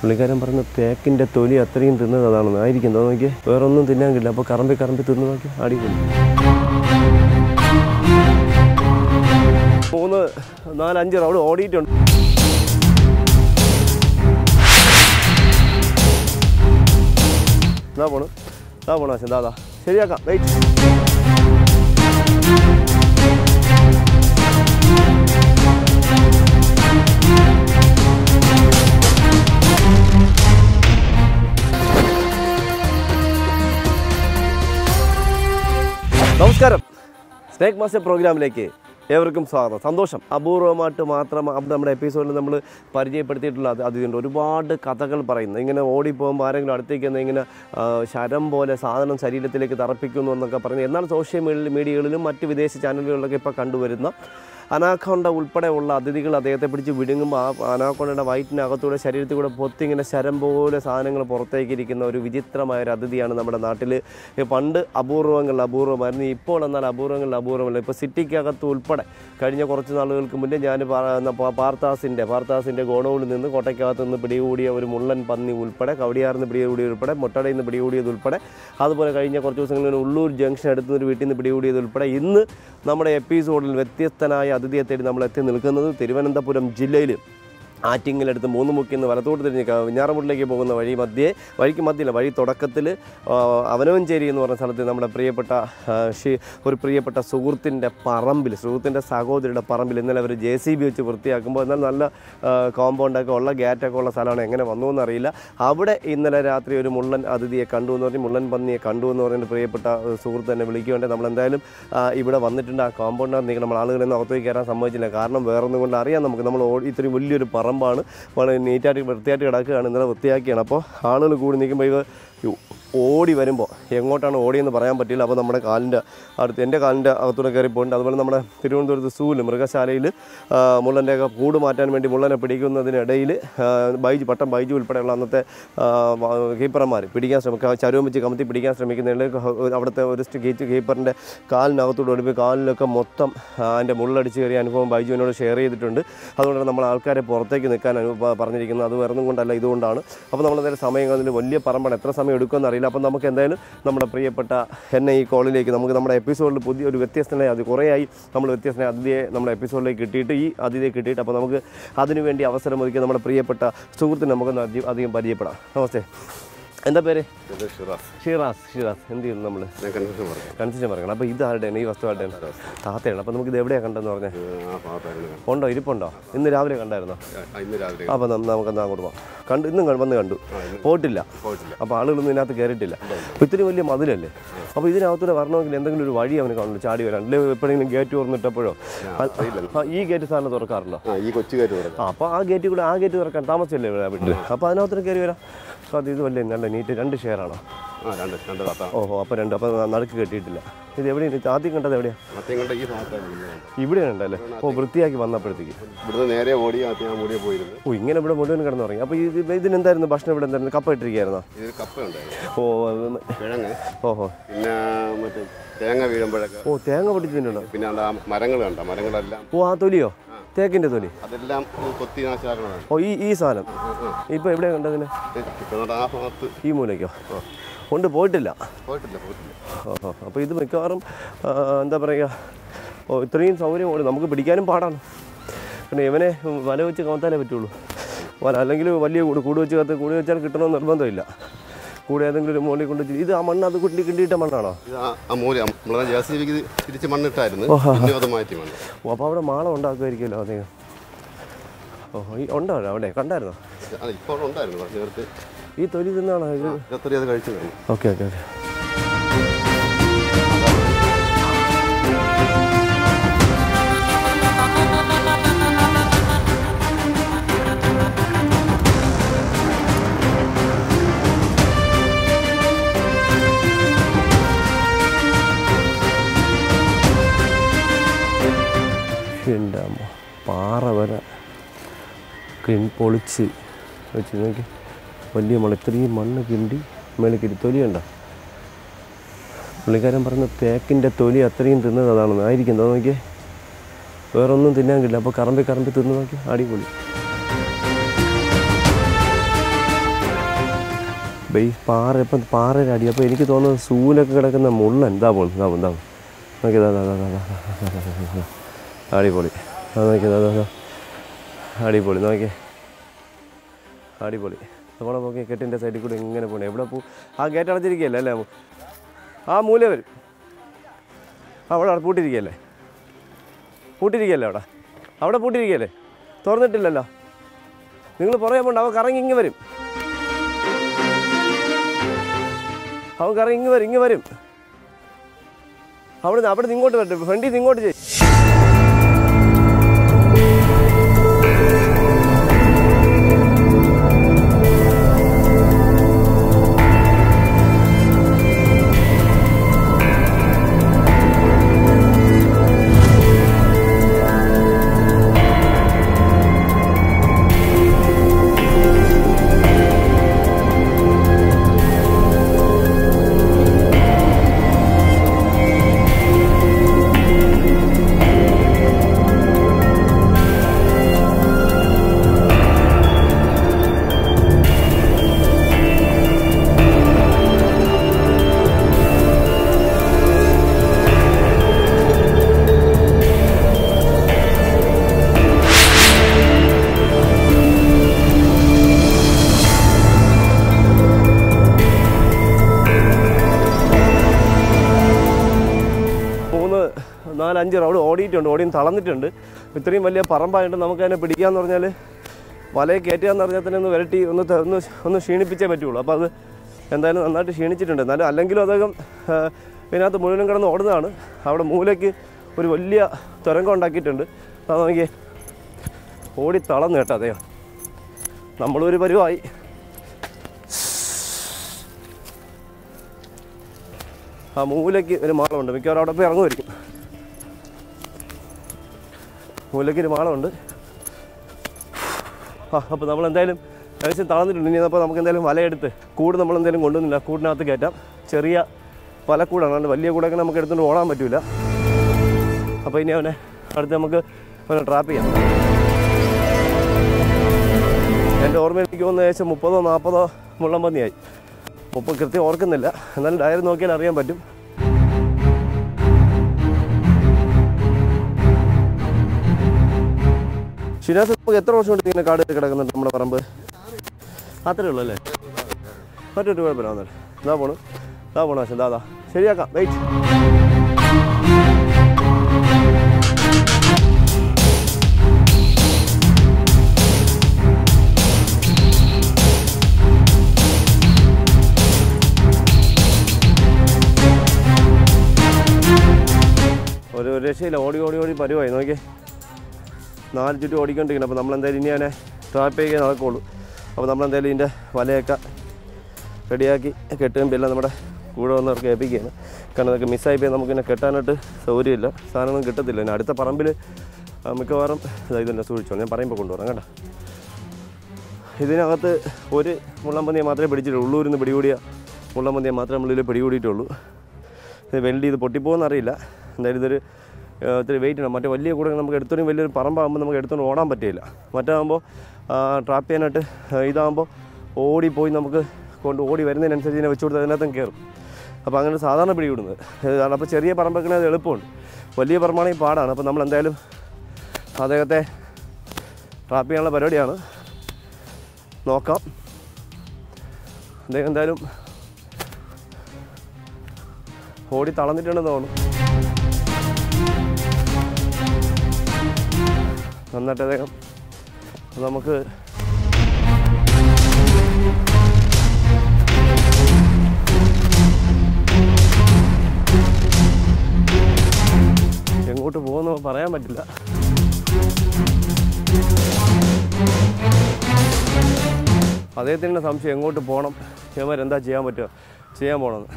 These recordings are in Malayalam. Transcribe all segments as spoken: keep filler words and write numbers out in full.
പുള്ളിക്കാരൻ പറഞ്ഞ തേക്കിൻ്റെ തൊലി അത്രയും തിന്നത് അതാണെന്ന് ആയിരിക്കും. അത് നോക്കി വേറൊന്നും തിന്നാൻ കിട്ടില്ല. അപ്പോൾ കറമ്പി കറമ്പി തിന്ന് നോക്കി അടിക്കുന്നു. മൂന്ന് നാലഞ്ച് റൗണ്ട് ഓടിയിട്ടുണ്ട്. എന്നാ പോണു എന്നാ പോണു ആശം ദാദാ ശരിയാക്കാം. വെയിറ്റ് നമസ്കാരം. സ്നേക് മാസ്റ്റർ പ്രോഗ്രാമിലേക്ക് ഏവർക്കും സ്വാഗതം. സന്തോഷം. അപൂർവമായിട്ട് മാത്രം നമ്മുടെ എപ്പിസോഡിൽ നമ്മൾ പരിചയപ്പെടുത്തിയിട്ടുള്ള അതിഥിയുണ്ട്. ഒരുപാട് കഥകൾ പറയുന്നത് ഇങ്ങനെ ഓടിപ്പോകുമ്പോൾ ആരെങ്കിലും അടുത്തേക്ക് വന്ന് ഇങ്ങനെ ശരം പോലെ സാധനം ശരീരത്തിലേക്ക് തറപ്പിക്കുന്നു എന്നൊക്കെ പറയുന്നത്. എന്നാൽ സോഷ്യൽ മീഡിയകളിലും മറ്റ് വിദേശ ചാനലുകളിലൊക്കെ ഇപ്പോൾ കണ്ടുവരുന്ന അനാക്കോണ്ട ഉൾപ്പെടെയുള്ള അതിഥികൾ അദ്ദേഹത്തെ പിടിച്ച് വിടുങ്ങുമ്പോൾ ആ അനാക്കോണ്ടയുടെ വയറ്റിനകത്തൂടെ ശരീരത്തിൽ കൂടെ പൊത്തിങ്ങനെ ശരം പോലെ സാധനങ്ങൾ പുറത്തേക്കിരിക്കുന്ന ഒരു വിചിത്രമായ ഒരു അതിഥിയാണ് നമ്മുടെ നാട്ടിൽ. പണ്ട് അപൂർവങ്ങളിൽ അപൂർവമായിരുന്നു, ഇപ്പോൾ എന്നാൽ അപൂർവങ്ങളിൽ അപൂർവമല്ല. ഇപ്പോൾ സിറ്റിക്കകത്ത് ഉൾപ്പെടെ കഴിഞ്ഞ കുറച്ച് നാളുകൾക്ക് മുന്നേ ഞാൻ പാർത്താസിൻ്റെ പാർത്താസിൻ്റെ ഗോഡൌണിൽ നിന്ന് കോട്ടയ്ക്കകത്ത് നിന്ന് പിടികൂടിയ ഒരു മുള്ളൻ പന്നി ഉൾപ്പെടെ, കവടിയാറിൽ നിന്ന് പിടികൂടിയ ഉൾപ്പെടെ, മുട്ടടയിൽ നിന്ന് പിടികൂടിയത് ഉൾപ്പെടെ, അതുപോലെ കഴിഞ്ഞ കുറച്ച് ദിവസങ്ങളിൽ ഉള്ളൂർ ജംഗ്ഷൻ അടുത്തുനിന്നൊരു വീട്ടിൽ നിന്ന് പിടികൂടിയത് ഉൾപ്പെടെ ഇന്ന് നമ്മുടെ എപ്പിസോഡിൽ വ്യത്യസ്തനായ അതിഥിയെ തേടി നമ്മൾ എത്തി നിൽക്കുന്നത് തിരുവനന്തപുരം ജില്ലയിൽ ആറ്റിങ്ങൽ അടുത്ത് മൂന്ന് മുക്കിൽ നിന്ന് വലത്തോട്ട് തിരിഞ്ഞ് വിഞ്ഞാറമൂട്ടിലേക്ക് പോകുന്ന വഴി മധ്യേ വഴിക്ക് മധ്യയില്ല വഴി തുടക്കത്തിൽ അവനവഞ്ചേരി എന്ന് പറഞ്ഞ സ്ഥലത്ത് നമ്മുടെ പ്രിയപ്പെട്ട ഷീ ഒരു പ്രിയപ്പെട്ട സുഹൃത്തിൻ്റെ പറമ്പിൽ, സുഹൃത്തിൻ്റെ സഹോദരിയുടെ പറമ്പിൽ ഇന്നലെ അവർ ജെ സി ബി വെച്ച് വൃത്തിയാക്കുമ്പോൾ, എന്നാൽ നല്ല കോമ്പൗണ്ടൊക്കെ ഉള്ള ഗ്യാറ്റൊക്കെ ഉള്ള സ്ഥലമാണ്, എങ്ങനെ വന്നു എന്നറിയില്ല, അവിടെ ഇന്നലെ രാത്രി ഒരു മുള്ളൻ അതിഥിയെ കണ്ടു എന്ന് പറഞ്ഞ് മുള്ളൻ പന്നിയെ കണ്ടു എന്ന് പറഞ്ഞ് പ്രിയപ്പെട്ട സുഹൃത്ത് തന്നെ വിളിക്കുകയുണ്ട്. നമ്മളെന്തായാലും ഇവിടെ വന്നിട്ടുണ്ട്. ആ കോമ്പൗണ്ടിനകത്ത് നിൽക്കണം. നമ്മൾ ആളുകളൊന്നും അകത്തേക്ക് കയറാൻ സമ്മതിച്ചില്ല. കാരണം വേറൊന്നും കൊണ്ട് അറിയാം നമുക്ക്, നമ്മൾ ഇത്രയും വലിയൊരു പറമ്പാണ്, വളരെ നീറ്റായിട്ട് വൃത്തിയായിട്ട് കിടക്കുകയാണ്, ഇന്നലെ വൃത്തിയാക്കിയാണ്. അപ്പോൾ ആളുകൾ കൂടി നിൽക്കുമ്പോൾ ഇവ ഓടി വരുമ്പോൾ എങ്ങോട്ടാണ് ഓടിയെന്ന് പറയാൻ പറ്റില്ല. അപ്പോൾ നമ്മുടെ കാലിൻ്റെ അടുത്ത് എൻ്റെ കാലിൻ്റെ അകത്തൂടെ കയറിപ്പോയിട്ടുണ്ട്. അതുപോലെ നമ്മുടെ തിരുവനന്തപുരത്ത് സൂല് മൃഗശാലയിൽ മുള്ളൻ്റെയൊക്കെ കൂട് മാറ്റാൻ വേണ്ടി മുള്ളനെ പിടിക്കുന്നതിനിടയിൽ ബൈജു പട്ടം ബൈജു ഉൾപ്പെടെയുള്ള അന്നത്തെ കീപ്പർമാർ പിടിക്കാൻ ശ്രമിക്കുക ചരുവം വെച്ച് കമത്തി പിടിക്കാൻ ശ്രമിക്കുന്നതിൽ അവിടുത്തെ ഒരു കീച്ച് കീപ്പറിൻ്റെ കാലിനകത്തോട് ഓടിപ്പോയി കാലിലൊക്കെ മൊത്തം അതിൻ്റെ മുള്ളടിച്ച് കയറിയ അനുഭവം ബൈജുവിനോട് ഷെയർ ചെയ്തിട്ടുണ്ട്. അതുകൊണ്ടാണ് നമ്മൾ ആൾക്കാരെ പുറത്തേക്ക് നിൽക്കാൻ പറഞ്ഞിരിക്കുന്നത്. അത് വേറൊന്നും കൊണ്ടല്ല, ഇതുകൊണ്ടാണ്. അപ്പോൾ നമ്മളെന്തായാലും സമയം അതിൽ വലിയ പറമ്പാണ്, എത്ര സമയം എടുക്കുമെന്ന് അറിയില്ല. അപ്പം നമുക്ക് എന്തായാലും നമ്മുടെ പ്രിയപ്പെട്ട എന്നെ ഈ കോളിലേക്ക് നമുക്ക് നമ്മുടെ എപ്പിസോഡിൽ പുതിയ ഒരു വ്യത്യസ്തനായ അത് കുറേയായി നമ്മൾ വ്യത്യസ്തനായ അതിഥിയെ നമ്മുടെ എപ്പിസോഡിലേക്ക് കിട്ടിയിട്ട് ഈ അതിഥിയെ കിട്ടിയിട്ട് അപ്പോൾ നമുക്ക് അതിനുവേണ്ടി അവസരം ഒരുക്കി നമ്മുടെ പ്രിയപ്പെട്ട സുഹൃത്തിന് നമുക്ക് അധികം പരിചയപ്പെടാം. നമസ്തേ, എന്താ പേര്? ഷിറാസ്. ഷിറാസ് എന്ത് ചെയ്യുന്നു? നമ്മൾ കൺഫ്യൂഷൻ പറയണം. അപ്പോൾ ഇതാരുടെയാണ് ഈ വസ്തുവാരുടെയാണ്? താത്തയാണ്. അപ്പോൾ നമുക്ക് ഇത് എവിടെയാണ് കണ്ടെന്ന് പറഞ്ഞാൽ ഉണ്ടോ, ഇരിപ്പുണ്ടോ? ഇന്ന് രാവിലെ കണ്ടായിരുന്നോ? അപ്പോൾ നമുക്ക് എന്താ കൊടുക്കാം കണ്ടു, ഇന്നും വന്ന് കണ്ടു പോയിട്ടില്ല. അപ്പോൾ ആളുകളൊന്നും ഇതിനകത്ത് കയറിയിട്ടില്ല. അപ്പോൾ ഇത്തിരി വലിയ മതിലല്ലേ, അപ്പോൾ ഇതിനകത്തൂടെ വരണമെങ്കിൽ എന്തെങ്കിലും ഒരു വഴി അവന് കാണുള്ളൂ, ചാടി വരാൻ. അല്ലെങ്കിൽ എപ്പോഴെങ്കിലും ഗേറ്റ് തുറന്നിട്ടപ്പോഴോ ഈ ഗേറ്റ് സാധനം തുറക്കാറുണ്ടോ? അപ്പോൾ ആ ഗേറ്റ് കൂടെ ആ ഗേറ്റ് തുറക്കാൻ താമസിച്ചല്ലേ ഇവിടെ വീട്ടിൽ? അപ്പോൾ അതിനകത്തോടെ കയറി വരാം. അപ്പോൾ ഇത് വലിയ നല്ല നീറ്റ് രണ്ട് ഷെയറാണോ? ഓഹോ, അപ്പോൾ രണ്ട്. അപ്പോൾ നടുക്ക് കെട്ടിയിട്ടില്ല. ഇത് എവിടെയാണ് ആദ്യം കണ്ടത്? എവിടെയാണ്? ഇവിടെയാണ് ഉണ്ടല്ലേ? ഓ, വൃത്തിയാക്കി വന്നപ്പോഴത്തേക്ക് ഓ ഇങ്ങനെ ഇവിടെ മുഴുവൻ കിടന്നു തുടങ്ങി. അപ്പോൾ ഇത് ഇതിനെന്തായിരുന്നു ഭക്ഷണം? ഇവിടെ എന്തായിരുന്നു? കപ്പ ഇട്ടിരിക്കുകയായിരുന്നോ? ഓ ഓഹോ. തേങ്ങ വീഴുമ്പോഴൊക്കെ ഓ തേങ്ങ പൊട്ടിച്ചിട്ടുണ്ടോ? പിന്നെ മരങ്ങൾ കണ്ടോ? മരങ്ങളെല്ലാം ഓ ആ തൊലിയോ? തേക്കിൻ്റെ തൊലി അതെല്ലാം കൊത്തി നാശാക്കണമാണ്. ഓ ഈ ഈ സാധനം ഇപ്പോൾ എവിടെയാണ് കണ്ടതിന്? ഈ മൂലയ്ക്കോ? കൊണ്ട് പോയിട്ടില്ല. പോയിട്ടില്ല പോയിട്ടില്ല ഓഹോ. അപ്പോൾ ഇത് മിക്കവാറും എന്താ പറയുക, ഓ ഇത്രയും സൗകര്യം ഓടി നമുക്ക് പിടിക്കാനും പാടാണ്. പിന്നെ ഇവനെ വല വെച്ച് കമത്താനേ പറ്റുള്ളൂ. വല അല്ലെങ്കിൽ വലിയ കൂട് കൂട് വെച്ച് കത്ത് കൂടി വെച്ചാൽ കിട്ടണമെന്ന് നിർബന്ധമില്ല. കൂടെ ഏതെങ്കിലും ഒരു മോളിൽ കൊണ്ട് ഇത് ആ മണ്ണ് അത് കുട്ടി കിട്ടിയിട്ട മണ്ണാണോ? തിരിച്ച് മണ്ണിട്ടായിരുന്നു. ഓ അപ്പോൾ അവിടെ മാളം ഉണ്ടാക്കുമായിരിക്കുമല്ലോ അദ്ദേഹം. ഓ ഈ ഉണ്ടോ അവിടെ കണ്ടായിരുന്നോ? ഈ തൊലി തിന്നാണോ? Okay okay okay. പാറ വരെ പൊളിച്ച് വെച്ച് നോക്കി വലിയ മണ ഇത്രയും മണ്ണ് കിണ്ടി മേളിക്കിടി തൊലി ഉണ്ടോ? പുള്ളിക്കാരൻ പറഞ്ഞ തേക്കിൻ്റെ തൊലി അത്രയും തിന്നത് അതാണെന്ന് ആയിരിക്കും. അത് നോക്കി വേറൊന്നും തിന്നാൻ കിട്ടില്ല. അപ്പോൾ കറമ്പി കറമ്പി തിന്ന് നോക്കി അടിപൊളി. base parah, apa parah ada dia, apa ini kita orang sulit kerana kita mulan, dah bol, dah bol, dah bol. Oke, dah, dah, dah, dah, dah, dah, dah, dah. Adi boli, oke, dah, dah, dah. Adi boli, oke. Adi boli. Sekarang oke, ketin desa itu kita ingin apa? Ebrah pu, ah gate ada jadi gila, lelai. Ah mulai beri. Ah, orang putih jadi gila. Putih jadi gila orang. Orang putih jadi gila. Thoran itu lelai. Ninggalu pernah apa? Nawa karang ingin beri. Aku karena ini baru ini baru, aku udah dapat tinggal tuh, Fendi tinggal aja. Anjir, orang orang itu orang thalan itu ada. Betulnya malah paramba itu, nama kita ini berikan orang jalan. Malah keterangan orang jalan itu variety, orang orang orang sini picha metu ulah. Pas, yang dah orang itu sini itu ada. Nada alangkil orang agam, pernah tu mula orang orang ada. Orang mulai ke, orang belia terang orang tak itu ada. Tapi orang orang thalan itu ada. Nama orang orang itu. Orang mulai ke, orang malam ada. Mungkin orang orang orang orang. Mulai kiri malah undur. Ah, apa nama orang dalam? Kami sendiri tangan itu dunia apa nama kita dalam malah edit. Kuda nama orang dalam gondol ni lah. Kuda na itu kita. Ceria, malah kuda na. Balia kuda kita nama kita itu orang maju lah. Apa ini orang? Ada nama kita orang terapi. Entah orang ni kau na, esok mupada na apa dah mula mandi ay. Mupa kerja orang ni lah. Nampaknya daerah nak kita nariya baju. Sini asal kita terus untuk ini kade kita akan dalam perambut. Hati dulu le. Hati dulu beranda. Dah bono, dah bono sih, dah dah. Seria kah? Baik. Orang orang sih le, orang orang orang pergi awal, noke. Naal jadi orang ikan tu, kenapa? Nampaknya dari ni ada terapi yang nak kau. Apa nampaknya dari ini, walai eka, kerja ki, kerjaan bela, nama kita kurang orang kehappy kan? Karena kita misai pun, nama kita kerjaan itu sauri tidak, sahaja kita tidak. Nada itu param bela, mereka param dari itu nasuri cuman param pun orang kan. Ini agaknya orang mula mandi matra beri jadi ulu ini beri udia, mula mandi matra mula beri udia dulu. Ini beli itu poti pun ada tidak, dari dari Teri weight na, macam valiya kurang, nama kita itu ni valiya paramba, amma nama kita itu orang betul lah. Macam ambo trapi na, itu ambo ori boy nama kita kondo ori berani nanti jadi macam curda jadi tengker. Apa angan sahaja na beri urun. Apa ceria paramba kena jadi pon. Valiya paramba ni pada, apa nama lantai lem. Ada kata trapi na berani dia na. Knockup. Dengan dalam ori talan itu na dah. Anda terdekat, nama kita yang itu bukan paraya macam mana. Ada itu na samsi yang itu bukan, yang macam rendah cia macam, cia bukan.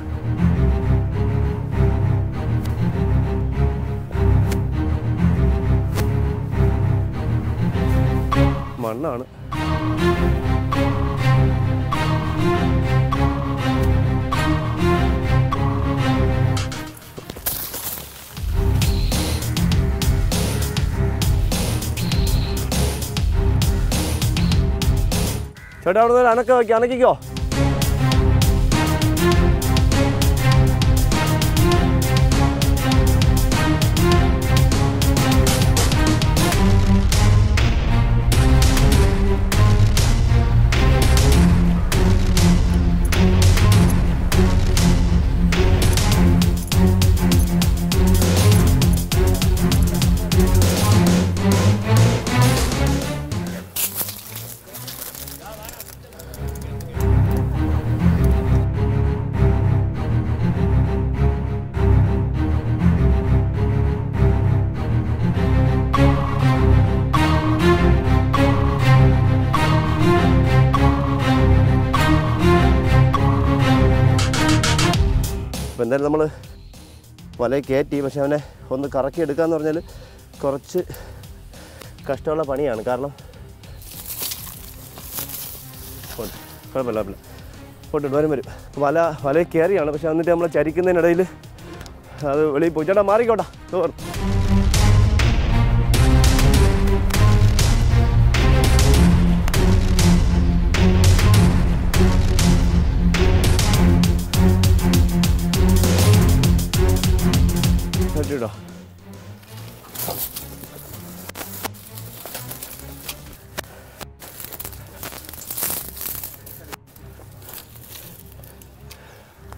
Mana? Cepat orang orang anak ke anak ke kau? അപ്പോൾ എന്തായാലും നമ്മൾ വലയിൽ കയറ്റി, പക്ഷേ അവനെ ഒന്ന് കറക്കിയെടുക്കുക എന്ന് പറഞ്ഞാൽ കുറച്ച് കഷ്ടമുള്ള പണിയാണ്. കാരണം കുഴപ്പമില്ല കുഴപ്പമില്ല പോട്ടിട്ട് വരും വരും വല വലയിൽ കയറിയാണ്. പക്ഷേ എന്നിട്ട് നമ്മൾ ചരിക്കുന്നതിനിടയിൽ അത് വെളിയിൽ പോയി ചേട്ടാ മാറിക്കോട്ടാ തോറും.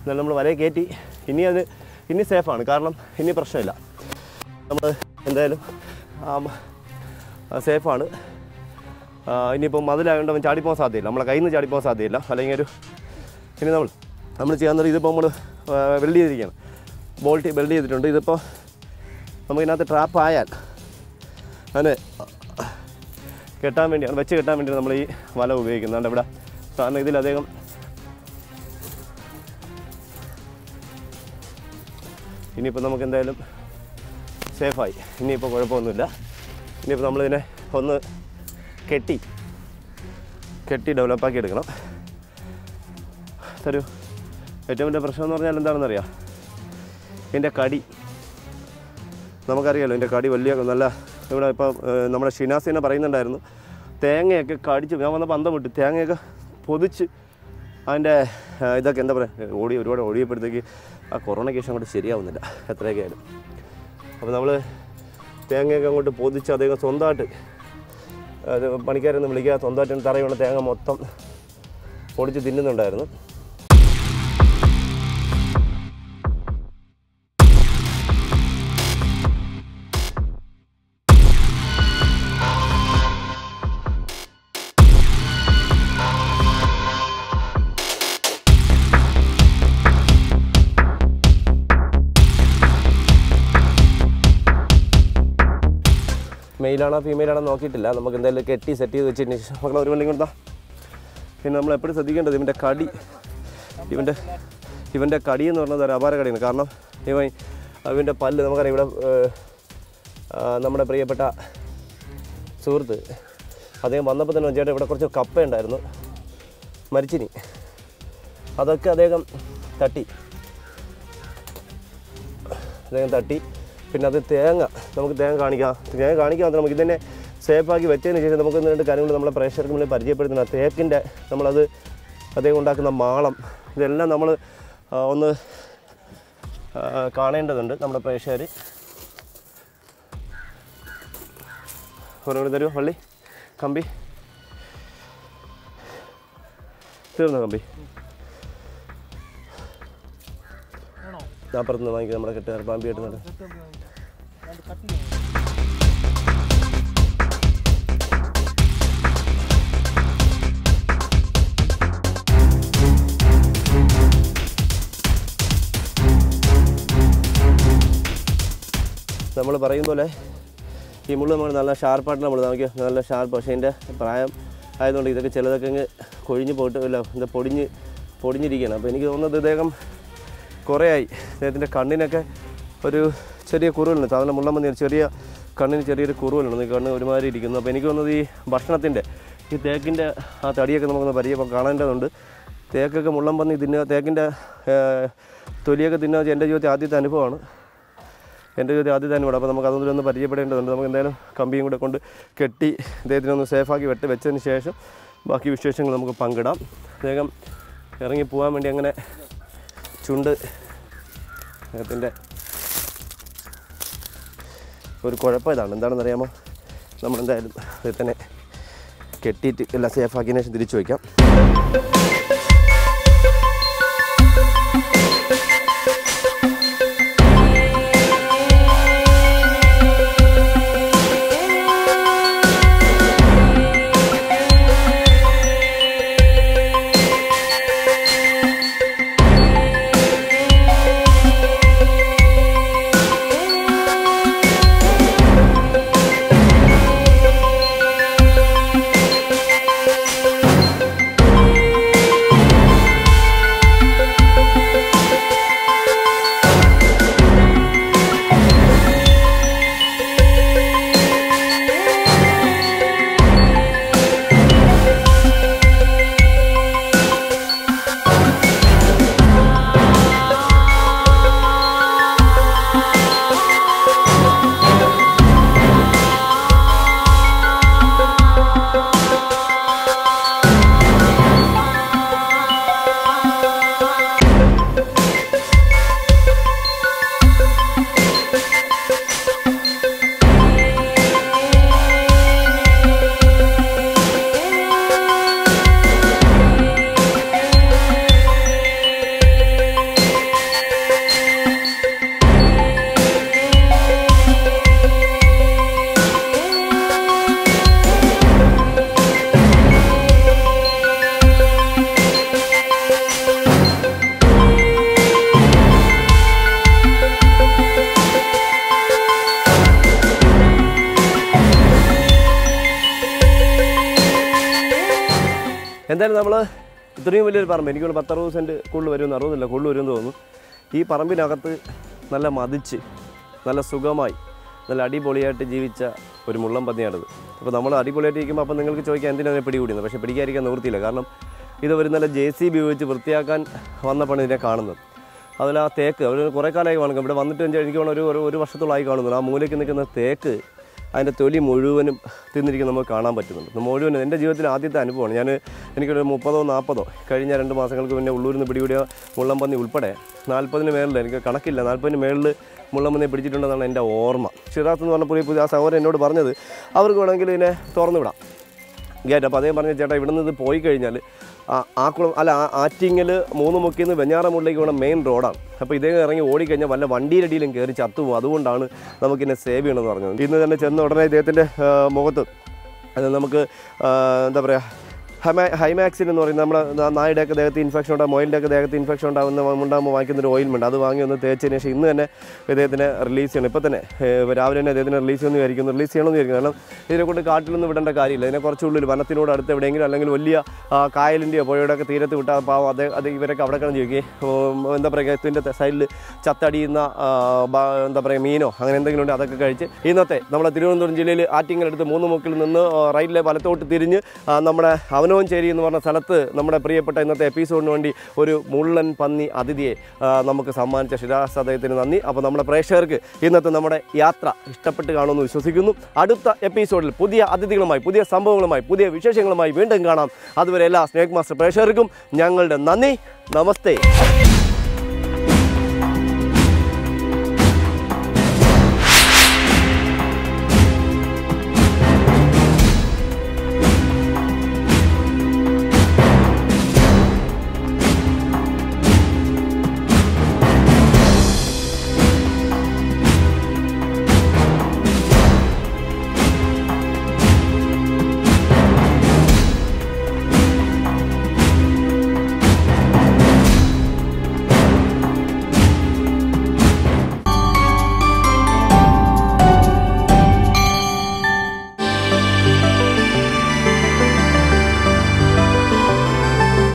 എന്നാലും നമ്മൾ വലയെ കയറ്റി. ഇനി അത് ഇനി സേഫാണ്, കാരണം ഇനി പ്രശ്നമില്ല. നമ്മൾ എന്തായാലും സേഫാണ്. ഇനിയിപ്പം മതിലായതുകൊണ്ട് അവൻ ചാടിപ്പോകാൻ സാധ്യതയില്ല, നമ്മളെ കയ്യിൽ നിന്ന് ചാടിപ്പോകാൻ സാധ്യതയില്ല. അല്ലെങ്കിൽ ഒരു ഇനി നമ്മൾ നമ്മൾ ചെയ്യാൻ നേരം ഇതിപ്പോൾ നമ്മൾ വെൽഡ് ചെയ്തിരിക്കുകയാണ്, ബോൾട്ട് വെൽഡ് ചെയ്തിട്ടുണ്ട്. ഇതിപ്പോൾ നമുക്കിതിനകത്ത് ട്രാപ്പായാൽ അതിന് കെട്ടാൻ വേണ്ടിയാണ്, വെച്ച് കെട്ടാൻ വേണ്ടിയാണ് നമ്മൾ ഈ വല ഉപയോഗിക്കുന്നത്. അതുകൊണ്ട് ഇവിടെ കാരണം ഇതിൽ അദ്ദേഹം ഇനിയിപ്പോൾ നമുക്ക് എന്തായാലും സേഫായി. ഇനിയിപ്പോൾ കുഴപ്പമൊന്നുമില്ല. ഇനിയിപ്പോൾ നമ്മളിതിനെ ഒന്ന് കെട്ടി കെട്ടി ഡെവലപ്പാക്കി എടുക്കണം. തരൂ ഏറ്റവും വലിയ പ്രശ്നം എന്ന് പറഞ്ഞാൽ എന്താണെന്നറിയാം, ഇതിൻ്റെ കടി. നമുക്കറിയാമല്ലോ ഇതിൻ്റെ കടി വലിയ നല്ല. ഇവിടെ ഇപ്പോൾ നമ്മുടെ ഷിനാസിനെ പറയുന്നുണ്ടായിരുന്നു തേങ്ങയൊക്കെ കടിച്ച്, ഞാൻ വന്നപ്പോൾ അന്തം വിട്ട് തേങ്ങയൊക്കെ പൊതിച്ച് അതിൻ്റെ ഇതൊക്കെ എന്താ പറയുക ഓടി ഒരുപാട് ഓടിയപ്പോഴത്തേക്ക് ആ കൊറോണയ്ക്ക് ശേഷം അങ്ങോട്ട് ശരിയാവുന്നില്ല എത്രയൊക്കെ ആയാലും. അപ്പോൾ നമ്മൾ തേങ്ങയൊക്കെ അങ്ങോട്ട് പൊതിച്ച് അദ്ദേഹം സ്വന്തമായിട്ട് അത് പണിക്കാരൊന്നും വിളിക്കാതെ സ്വന്തമായിട്ട് തറയുള്ള തേങ്ങ മൊത്തം പൊടിച്ച് തിന്നുന്നുണ്ടായിരുന്നു. മെയിലാണോ ഫീമെയിലാണോ നോക്കിയിട്ടില്ല, നമുക്ക് എന്തായാലും കെട്ടി സെറ്റ് ചെയ്ത് വെച്ചതിന് ശേഷം മക്കളെ ഒരു വെള്ളം കൊടുത്താൽ. പിന്നെ നമ്മൾ എപ്പോഴും ശ്രദ്ധിക്കേണ്ടത് ഇവൻ്റെ കടി. ഇവൻ്റെ ഇവൻ്റെ കടി എന്ന് പറഞ്ഞത് ഒരു അപാര കടിയാണ്. കാരണം ഇവൻ ഇവൻ്റെ പല്ല് നമുക്കറിയാം. ഇവിടെ നമ്മുടെ പ്രിയപ്പെട്ട സുഹൃത്ത് അദ്ദേഹം വന്നപ്പോൾ തന്നെ ചേട്ടാ ഇവിടെ കുറച്ച് കപ്പ ഉണ്ടായിരുന്നു മരിച്ചിനി, അതൊക്കെ അദ്ദേഹം തട്ടി അദ്ദേഹം തട്ടി പിന്നെ അത് തേങ്ങ നമുക്ക് തേങ്ങ കാണിക്കാം തേങ്ങ കാണിക്കാൻ മാത്രം നമുക്ക് ഇതിനെ സേഫാക്കി വെച്ചതിന് ശേഷം നമുക്ക് രണ്ട് കാര്യങ്ങൾ നമ്മളെ പ്രേക്ഷകർക്ക് മുന്നിൽ പരിചയപ്പെടുത്തുന്ന തേക്കിൻ്റെ നമ്മളത് അദ്ദേഹം ഉണ്ടാക്കുന്ന മാളം ഇതെല്ലാം നമ്മൾ ഒന്ന് കാണേണ്ടതുണ്ട് നമ്മുടെ പ്രേക്ഷകർ. ഓരോരുത്തരും പള്ളി കമ്പി തീർന്ന കമ്പി അപ്പുറത്ത് നിന്ന് വാങ്ങിക്കുക നമ്മുടെ കെട്ടുകാർ പാമ്പി കെട്ടുന്നത്. നമ്മൾ പറയുന്ന പോലെ ഈ മുള്ളു നമ്മൾ നല്ല ഷാർപ്പായിട്ട് നമ്മൾ നോക്കിയ നല്ല ഷാർപ്പ്. പക്ഷേ ഇതിൻ്റെ പ്രായം ആയതുകൊണ്ട് ഇതൊക്കെ ചിലതൊക്കെ അങ്ങ് കൊഴിഞ്ഞ് പോയിട്ടില്ല, എന്താ പൊടിഞ്ഞ് പൊടിഞ്ഞിരിക്കുകയാണ്. അപ്പോൾ എനിക്ക് തോന്നുന്നത് ഇദ്ദേഹം കുറേ ആയി അദ്ദേഹത്തിൻ്റെ കണ്ണിനൊക്കെ ഒരു ചെറിയ കുറുവലുണ്ട്. സാധാരണ മുള്ളമന്തി ചെറിയ കണ്ണിന് ചെറിയൊരു കുറുവലുണ്ട്, കണ്ണ് ഒരുമാതിരി ഇരിക്കുന്നു. അപ്പോൾ എനിക്ക് തോന്നുന്നത് ഈ ഭക്ഷണത്തിൻ്റെ ഈ തേക്കിൻ്റെ ആ തടിയൊക്കെ നമുക്കൊന്ന് പരിചയം കാണേണ്ടതുണ്ട്. തേക്കൊക്കെ മുള്ളമ്പന്നി തിന്നുക, തേക്കിൻ്റെ തൊലിയൊക്കെ തിന്നുക എൻ്റെ ജീവിതത്തിൽ ആദ്യത്തെ അനുഭവമാണ്, എൻ്റെ ജീവിതത്തിൽ ആദ്യത്തെ അനുഭവമാണ്. അപ്പോൾ നമുക്ക് അതൊന്നും പരിചയപ്പെടേണ്ടതുണ്ട്. നമുക്ക് എന്തായാലും കമ്പിയും കൂടെ കൊണ്ട് കെട്ടി അദ്ദേഹത്തിനൊന്ന് സേഫാക്കി വെട്ട് വെച്ചതിന് ശേഷം ബാക്കി വിശേഷങ്ങൾ നമുക്ക് പങ്കിടാം. അദ്ദേഹം ഇറങ്ങി പോകാൻ വേണ്ടി അങ്ങനെ ചുണ്ട് അദ്ദേഹത്തിൻ്റെ ഒരു കുഴപ്പം ഇതാണ്. എന്താണെന്ന് അറിയാമോ, നമ്മളെന്തായാലും അദ്ദേഹത്തിനെ കെട്ടിയിട്ട് എല്ലാം സേഫാക്കിയതിനു ശേഷം തിരിച്ചു വയ്ക്കാം. എന്തായാലും നമ്മൾ ഇത്രയും വലിയൊരു പറമ്പ്, എനിക്കൊരു പത്തറുപത് സെൻറ്റ് കൂടുതൽ വരുമെന്ന്, അറുപതില്ല കൂടുതൽ വരുമെന്ന് തോന്നുന്നു. ഈ പറമ്പിനകത്ത് നല്ല മതിച്ച് നല്ല സുഖമായി നല്ല അടിപൊളിയായിട്ട് ജീവിച്ച ഒരു മുള്ളൻ പന്നിയാണിത്. അപ്പോൾ നമ്മൾ അടിപൊളിയായിട്ട് ഇരിക്കുമ്പോൾ അപ്പം നിങ്ങൾക്ക് ചോദിക്കാൻ എന്തിനാണ് പിടികൂടിയെന്ന്, പക്ഷേ പിടിക്കാതിരിക്കാൻ നിവൃത്തിയില്ല. കാരണം ഇത് ഒരു നല്ല ജെ സി ബി ഉപയോഗിച്ച് വൃത്തിയാക്കാൻ വന്നപ്പോൾ ഇതിനെ കാണുന്നത്. അതിൽ ആ തേക്ക് അവർ കുറേ കാലമായി കാണും, ഇവിടെ വന്നിട്ട് എനിക്ക് വേണം ഒരു ഒരു വർഷത്തോളമായി കാണുന്നുണ്ട്. ആ മൂലയ്ക്ക് നിൽക്കുന്ന തേക്ക് അതിൻ്റെ തൊലി മുഴുവനും തിന്നിരിക്കുന്ന നമുക്ക് കാണാൻ പറ്റുന്നുണ്ട്. മുഴുവനും എൻ്റെ ജീവിതത്തിൽ ആദ്യത്തെ അനുഭവമാണ്. ഞാൻ എനിക്കൊരു മുപ്പതോ നാൽപ്പതോ കഴിഞ്ഞ രണ്ട് മാസങ്ങൾക്ക് മുന്നേ ഉള്ളൂരിൽ നിന്ന് പിടികൂടിയ മുള്ളൻപന്നി ഉൾപ്പെടെ നാൽപ്പതിന് മേളിൽ, എനിക്ക് കണക്കില്ല, നാൽപ്പതിന് മേളിൽ മുള്ളൻപന്നി പിടിച്ചിട്ടുണ്ടെന്നാണ് എൻ്റെ ഓർമ്മ. ഷിറാത്ത് എന്ന് പറഞ്ഞ പുതിയ പുതിയ ആ സഹോദരൻ എന്നോട് പറഞ്ഞത് അവർക്ക് വേണമെങ്കിൽ ഇതിനെ തുറന്നു വിടാം ഗേറ്റ്. അപ്പോൾ അതേ പറഞ്ഞ ചേട്ടാ ഇവിടെ നിന്ന് പോയി കഴിഞ്ഞാൽ ആക്കുളം അല്ല ആറ്റിങ്ങൽ മൂന്ന് മുക്കിൽ നിന്ന് വെഞ്ഞാറമൂടിലേക്ക് പോകണം, മെയിൻ റോഡാണ്. അപ്പോൾ ഇതേ ഇറങ്ങി ഓടിക്കഴിഞ്ഞാൽ വല്ല വണ്ടിയിലടിയിലും കയറി ചത്തുപോകും, അതുകൊണ്ടാണ് നമുക്കിന്നെ സേവ് ചെയ്യണമെന്ന് പറഞ്ഞത്. ഇന്ന് തന്നെ ചെന്ന ഉടനെ ഇദ്ദേഹത്തിൻ്റെ മുഖത്ത് അത് നമുക്ക് എന്താ പറയുക ഹൈമാ ഹൈമാക്സിൻ എന്ന് പറയുന്നത് നമ്മുടെ നായുടെയൊക്കെ ദേഹത്ത് ഇൻഫെക്ഷൻ ഉണ്ടാകും, മൊയിലിൻ്റെയൊക്കെ ദേഹത്ത് ഇൻഫെക്ഷൻ ഉണ്ടാകുന്ന ഉണ്ടാകുമ്പോൾ വാങ്ങിക്കുന്നൊരു ഓയിൽമെൻറ്റ്, അത് വാങ്ങി ഒന്ന് തേച്ചതിന് ശേഷം ഇന്ന് തന്നെ ഇദ്ദേഹത്തിനെ റിലീസ് ചെയ്യണം. ഇപ്പോൾ തന്നെ രാവിലെ തന്നെ അദ്ദേഹത്തിന് റിലീസ് ചെയ്യുമെന്ന് വിചാരിക്കുന്നു, റിലീസ് ചെയ്യണമെന്ന് വിചാരിക്കുന്നു. കാരണം ഇതിനെക്കൊണ്ട് കാട്ടിലൊന്നും വിടേണ്ട കാര്യമില്ല, ഇതിനെ കുറച്ചുള്ളിൽ വനത്തിനോട് അടുത്ത് എവിടെയെങ്കിലും അല്ലെങ്കിൽ വലിയ കായലിൻ്റെയോ പുഴയുടെയൊക്കെ തീരത്ത് വിട്ടാൽ പാവം അത് അത് ഇവരൊക്കെ അവിടെ കിടന്ന് ജീവിക്കും. എന്താ പറയുക, ഇതിൻ്റെ സൈഡിൽ ചത്തടിയുന്ന എന്താ പറയുക മീനോ അങ്ങനെ എന്തെങ്കിലും ഉണ്ട്, അതൊക്കെ കഴിച്ച് ഇന്നത്തെ നമ്മുടെ തിരുവനന്തപുരം ജില്ലയിൽ ആറ്റിങ്ങൽ അടുത്ത് മൂന്ന് മുക്കിൽ നിന്ന് റൈറ്റിലെ വലത്തോട്ട് തിരിഞ്ഞ് നമ്മുടെ അവനോ ചേരി എന്ന് പറഞ്ഞ സ്ഥലത്ത് നമ്മുടെ പ്രിയപ്പെട്ട ഇന്നത്തെ എപ്പിസോഡിന് വേണ്ടി ഒരു മുള്ളൻ പന്നി അതിഥിയെ നമുക്ക് സമ്മാനിച്ച ശിരാസ് അദ്ദേഹത്തിന് നന്ദി. അപ്പോൾ നമ്മുടെ പ്രേക്ഷകർക്ക് ഇന്നത്തെ നമ്മുടെ യാത്ര ഇഷ്ടപ്പെട്ട് കാണുമെന്ന് വിശ്വസിക്കുന്നു. അടുത്ത എപ്പിസോഡിൽ പുതിയ അതിഥികളുമായി പുതിയ സംഭവങ്ങളുമായി പുതിയ വിശേഷങ്ങളുമായി വീണ്ടും കാണാം. അതുവരെ എല്ലാ സ്നേക് മാസ്റ്റർ പ്രേക്ഷകർക്കും ഞങ്ങളുടെ നന്ദി. നമസ്തേ.